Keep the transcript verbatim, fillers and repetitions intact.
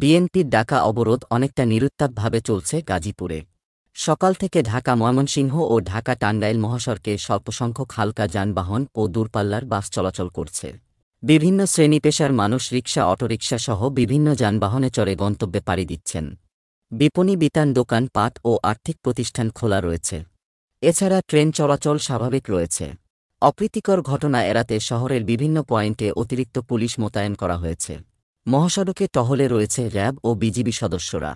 বিএনপির ডাকা অবরোধ অনেকটা নিরুত্তাপভাবে চলছে গাজীপুরে। সকাল থেকে ঢাকা ময়মনসিংহ ও ঢাকা টাঙ্গাইল মহাসড়কে স্বল্পসংখ্যক হালকা যানবাহন ও দূরপাল্লার বাস চলাচল করছে। বিভিন্ন শ্রেণী পেশার মানুষ রিকশা, অটোরিকশা সহ বিভিন্ন যানবাহনে চড়ে গন্তব্যে পাড়ি দিচ্ছেন। বিপণী বিতান, দোকান পাট ও আর্থিক প্রতিষ্ঠান খোলা রয়েছে। এছাড়া ট্রেন চলাচল স্বাভাবিক রয়েছে। অপ্রীতিকর ঘটনা এড়াতে শহরের বিভিন্ন পয়েন্টে অতিরিক্ত পুলিশ মোতায়েন করা হয়েছে। মহাসড়কে টহলে রয়েছে র্যাব ও বিজিবি সদস্যরা।